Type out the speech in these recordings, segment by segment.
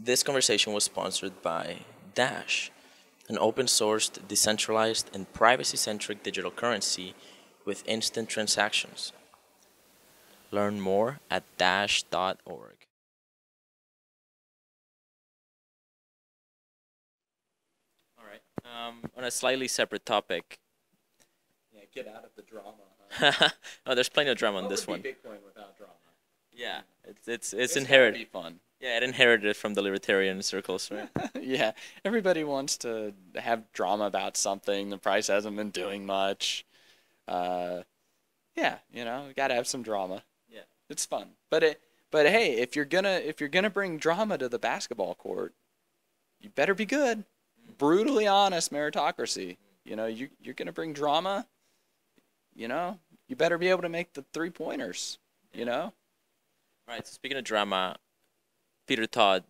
This conversation was sponsored by Dash, an open-sourced, decentralized, and privacy-centric digital currency with instant transactions. Learn more at dash.org. All right. On a slightly separate topic. Yeah, get out of the drama. Huh? No, there's plenty of drama on this one. What would be Bitcoin without drama? Yeah, it's inherited. It's gonna be fun. Yeah, it inherited from the libertarian circles, right? Yeah, everybody wants to have drama about something. The price hasn't been doing much. Yeah, you know, we gotta have some drama. Yeah, it's fun. But hey, if you're gonna bring drama to the basketball court, you better be good. Brutally honest meritocracy. You know, you're gonna bring drama. You know, you better be able to make the 3-pointers. You know. All right. So speaking of drama. Peter Todd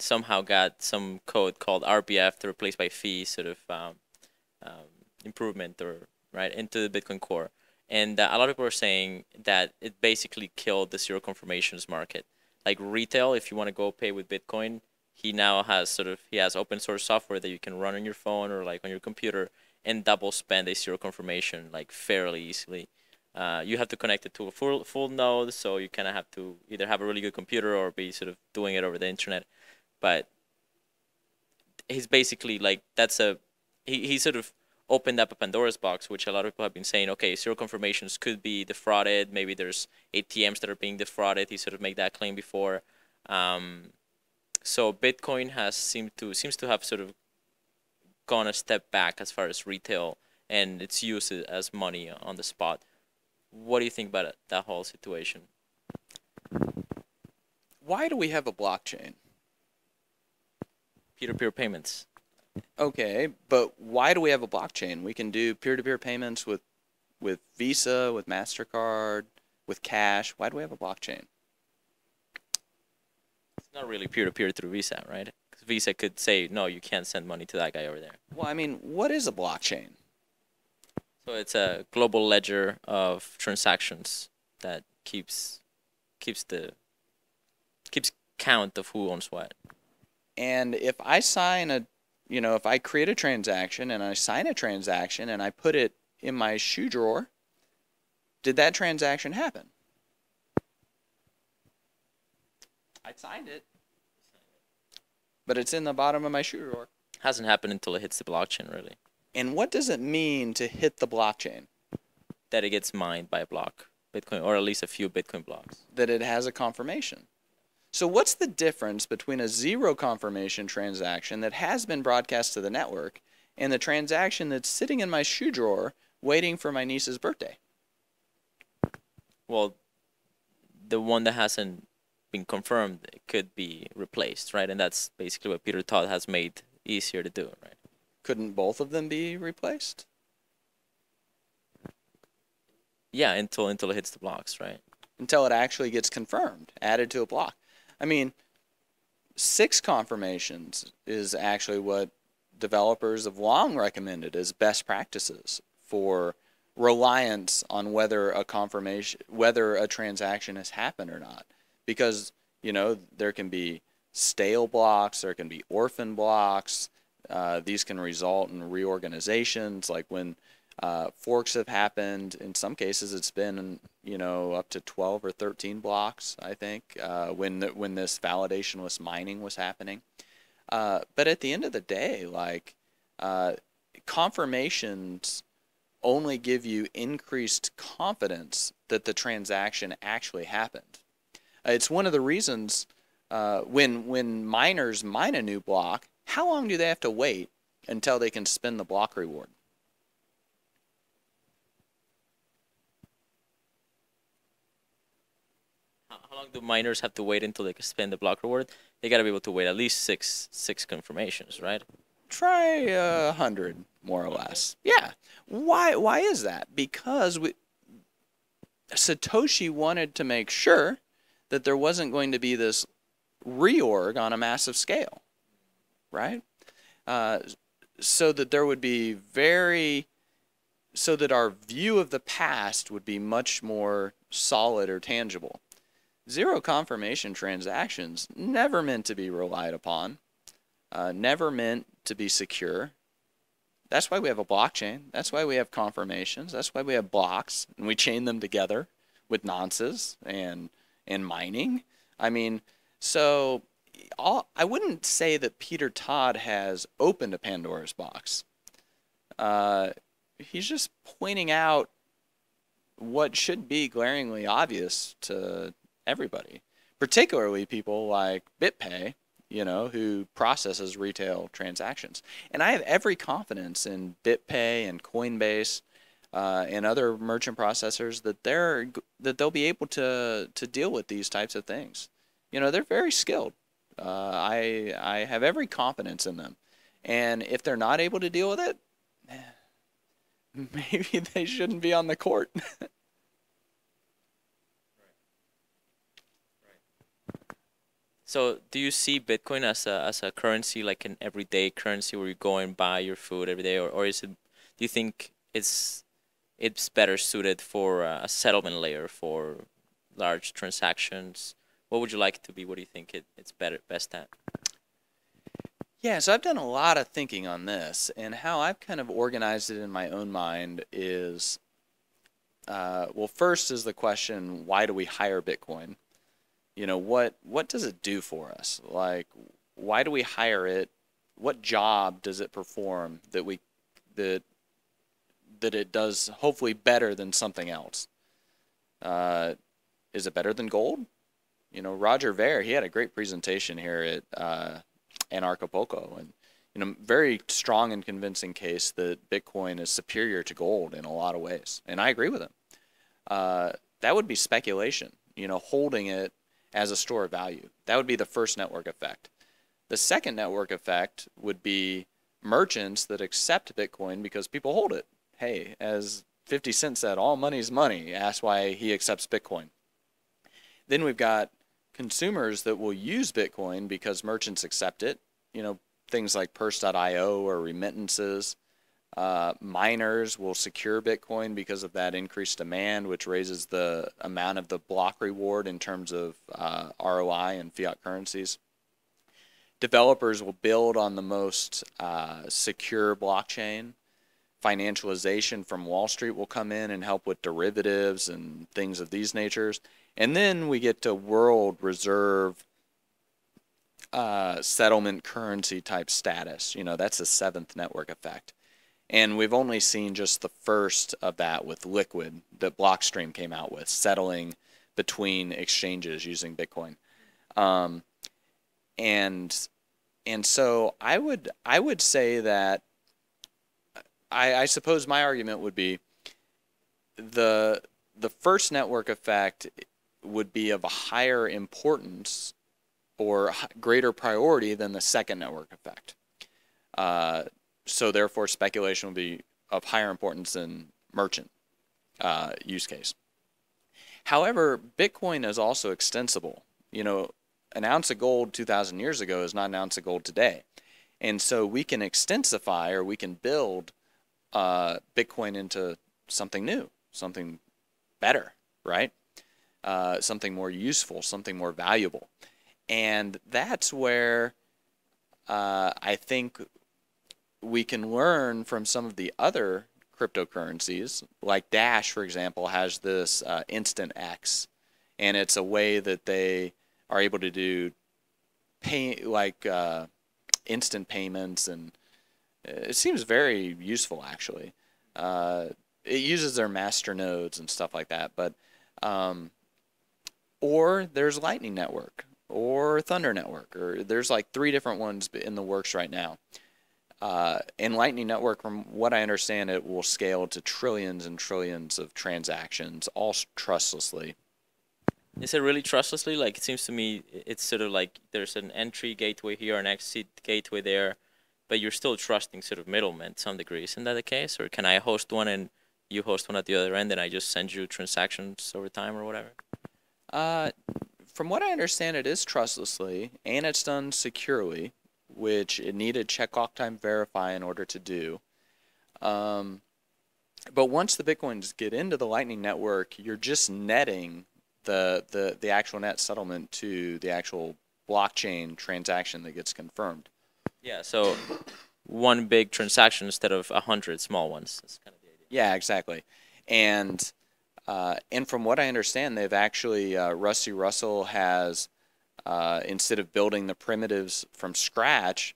somehow got some code called RBF to replace by fee sort of improvement or right into the Bitcoin core, and a lot of people are saying that it basically killed the zero confirmations market. Like retail, if you want to go pay with Bitcoin, he now has he has open source software that you can run on your phone or like on your computer and double spend a zero confirmation like fairly easily. You have to connect it to a full node, so you kind of have to either have a really good computer or be sort of doing it over the internet. But he's basically like he sort of opened up a Pandora's box, which a lot of people have been saying, okay, zero confirmations could be defrauded. Maybe there's ATMs that are being defrauded. He sort of made that claim before. So Bitcoin has seems to have sort of gone a step back as far as retail and its use as money on the spot. What do you think about it, that whole situation? Why do we have a blockchain? Peer-to-peer payments. Okay, but why do we have a blockchain? We can do peer-to-peer payments with Visa, with MasterCard, with cash. Why do we have a blockchain? It's not really peer-to-peer through Visa, right? Because Visa could say, no, you can't send money to that guy over there. Well, I mean, what is a blockchain? So it's a global ledger of transactions that keeps count of who owns what. And if I sign a, you know, if I create a transaction and I sign a transaction and I put it in my shoe drawer, did that transaction happen? I signed it, but it's in the bottom of my shoe drawer. Hasn't happened until it hits the blockchain, really. And what does it mean to hit the blockchain? That it gets mined by a block, Bitcoin, or at least a few Bitcoin blocks. That it has a confirmation. So what's the difference between a zero confirmation transaction that has been broadcast to the network and the transaction that's sitting in my shoe drawer waiting for my niece's birthday? Well, the one that hasn't been confirmed could be replaced, right? And that's basically what Peter Todd has made easier to do, right? Couldn't both of them be replaced? Yeah, until it hits the blocks, right? Until it actually gets confirmed, added to a block. I mean, 6 confirmations is actually what developers have long recommended as best practices for reliance on whether a confirmation, whether a transaction has happened or not. Because, you know, there can be stale blocks, there can be orphan blocks. These can result in reorganizations, like when forks have happened. In some cases, it's been, you know, up to 12 or 13 blocks, I think, when this validationless mining was happening. But at the end of the day, like, confirmations only give you increased confidence that the transaction actually happened. It's one of the reasons when miners mine a new block, how long do they have to wait until they can spend the block reward? How long do miners have to wait until they can spend the block reward? They got to be able to wait at least six confirmations, right? Try 100 more or less. Yeah. Why is that? Because Satoshi wanted to make sure that there wasn't going to be this reorg on a massive scale. Right? So that there would be so that our view of the past would be much more solid or tangible. Zero confirmation transactions, never meant to be relied upon, never meant to be secure. That's why we have a blockchain. That's why we have confirmations. That's why we have blocks, and we chain them together with nonces and mining. I mean, so I wouldn't say that Peter Todd has opened a Pandora's box. He's just pointing out what should be glaringly obvious to everybody, particularly people like BitPay, you know, who processes retail transactions. And I have every confidence in BitPay and Coinbase and other merchant processors that they'll be able to deal with these types of things. You know, they're very skilled. I have every confidence in them. And if they're not able to deal with it, maybe they shouldn't be on the court. So do you see Bitcoin as a currency, like an everyday currency where you go and buy your food every day, or is it? Do you think it's better suited for a settlement layer for large transactions? What would you like it to be? What do you think it's best at? Yeah, so I've done a lot of thinking on this, and how I've kind of organized it in my own mind is, well, first is the question: why do we hire Bitcoin? You know, what does it do for us? Like, why do we hire it? What job does it perform that that it does hopefully better than something else? Is it better than gold? You know, Roger Ver, he had a great presentation here at Anarchapulco, and you know, very strong and convincing case that Bitcoin is superior to gold in a lot of ways, and I agree with him. That would be speculation. You know, holding it as a store of value. That would be the first network effect. The second network effect would be merchants that accept Bitcoin because people hold it. Hey, as 50 Cent said, all money's money. That's why he accepts Bitcoin. Then we've got consumers that will use Bitcoin because merchants accept it. You know, things like purse.io or remittances. Miners will secure Bitcoin because of that increased demand, which raises the amount of the block reward in terms of ROI and fiat currencies. Developers will build on the most secure blockchain. Financialization from Wall Street will come in and help with derivatives and things of these natures. And then we get to world reserve settlement currency type status. You know, that's the seventh network effect. And we've only seen just the first of that with Liquid that Blockstream came out with, settling between exchanges using Bitcoin. And so I would say that I suppose my argument would be the first network effect would be of a higher importance or greater priority than the second network effect. So therefore, speculation will be of higher importance than merchant use case. However, Bitcoin is also extensible. You know, an ounce of gold 2,000 years ago is not an ounce of gold today. And so we can extensify, or we can build Bitcoin into something new, something better, right? Something more useful, something more valuable. And that's where I think we can learn from some of the other cryptocurrencies, like Dash, for example, has this instant X, and it's a way that they are able to do pay, like instant payments, and it seems very useful, actually. It uses their master nodes and stuff like that, but or there's Lightning Network or Thunder Network, or there's like 3 different ones in the works right now. And Lightning Network, from what I understand, it will scale to trillions and trillions of transactions, all trustlessly. Is it really trustlessly? Like, it seems to me it's sort of like there's an entry gateway here, an exit gateway there, but you're still trusting sort of middlemen to some degree. Isn't that the case? Or can I host one and you host one at the other end and I just send you transactions over time or whatever? From what I understand, it is trustlessly and it's done securely, which it needed check-lock-time verify in order to do. But once the Bitcoins get into the Lightning Network, you're just netting the actual net settlement to the actual blockchain transaction that gets confirmed. Yeah, so one big transaction instead of 100 small ones. That's kind of the idea. Yeah, exactly. And from what I understand, they've actually, Rusty Russell has, instead of building the primitives from scratch,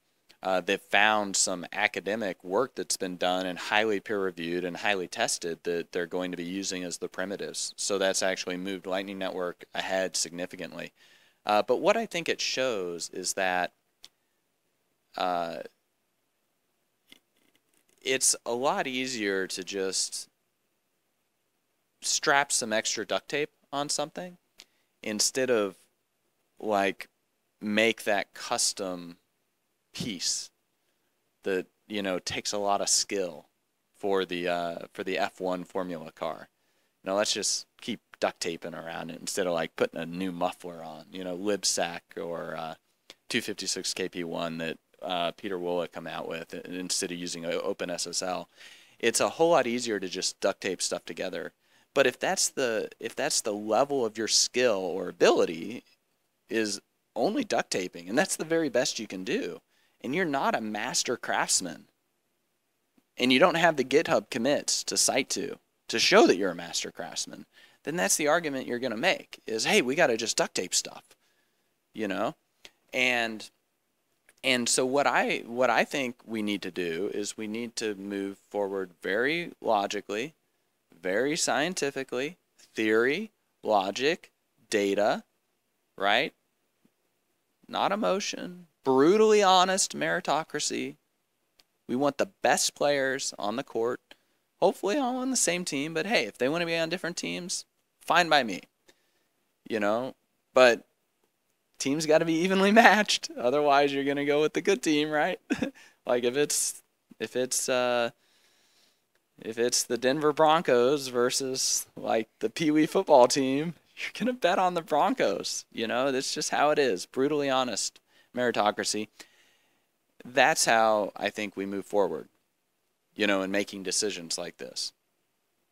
they've found some academic work that's been done and highly peer-reviewed and highly tested that they're going to be using as the primitives. So that's actually moved Lightning Network ahead significantly. But what I think it shows is that it's a lot easier to just strap some extra duct tape on something instead of, like, make that custom piece that, you know, takes a lot of skill for the F1 formula car. You know, let's just keep duct taping around it instead of, like, putting a new muffler on, you know, LibSac or 256 KP1 that Peter Wolla come out with instead of using OpenSSL. It's a whole lot easier to just duct tape stuff together. But if that's the level of your skill or ability is only duct taping, and that's the very best you can do, and you're not a master craftsman, and you don't have the GitHub commits to cite to show that you're a master craftsman, then that's the argument you're going to make is, hey, we got to just duct tape stuff, you know? And so what I think we need to do is we need to move forward very logically, very scientifically, theory, logic, data, right? Not emotion, brutally honest meritocracy. We want the best players on the court, hopefully all on the same team, but hey, if they want to be on different teams, fine by me, you know, but teams got to be evenly matched. Otherwise you're going to go with the good team, right? Like if it's the Denver Broncos versus like the Pee Wee football team, you're going to bet on the Broncos. You know, that's just how it is. Brutally honest meritocracy. That's how I think we move forward, you know, in making decisions like this.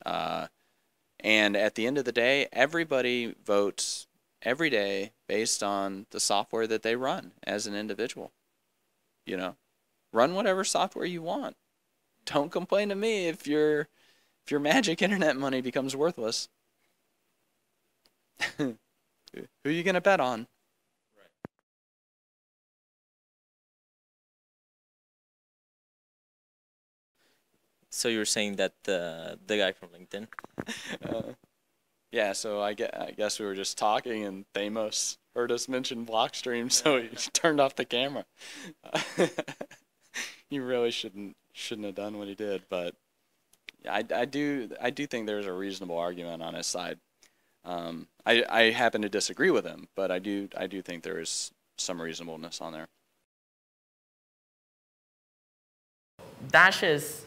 And at the end of the day, everybody votes every day based on the software that they run as an individual. You know, run whatever software you want. Don't complain to me if your magic internet money becomes worthless. Who are you going to bet on? Right. So you were saying that the guy from LinkedIn? Yeah, so I guess we were just talking and Themos heard us mention Blockstream, so he turned off the camera. He really shouldn't have done what he did, but I do think there's a reasonable argument on his side. I happen to disagree with him, but I do think there is some reasonableness on there. Dash is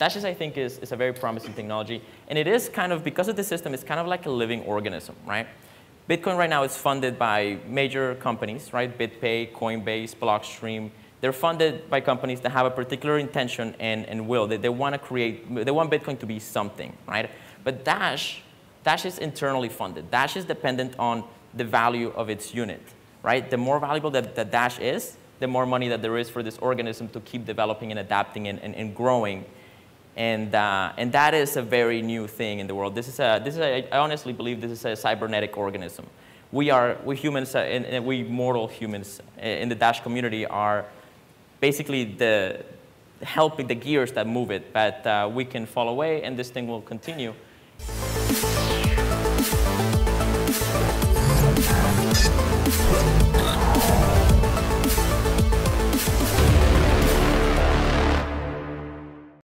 I think is a very promising technology, and it is kind of because of the system. It's kind of like a living organism, right? Bitcoin right now is funded by major companies, right? BitPay, Coinbase, Blockstream. They're funded by companies that have a particular intention and will. They want to create. They want Bitcoin to be something, right? But Dash is internally funded. Dash is dependent on the value of its unit, right? The more valuable that Dash is, the more money that there is for this organism to keep developing and adapting and growing. And that is a very new thing in the world. I honestly believe this is a cybernetic organism. We humans, and we mortal humans in the Dash community are basically helping the gears that move it, but we can fall away and this thing will continue. We'll be right back.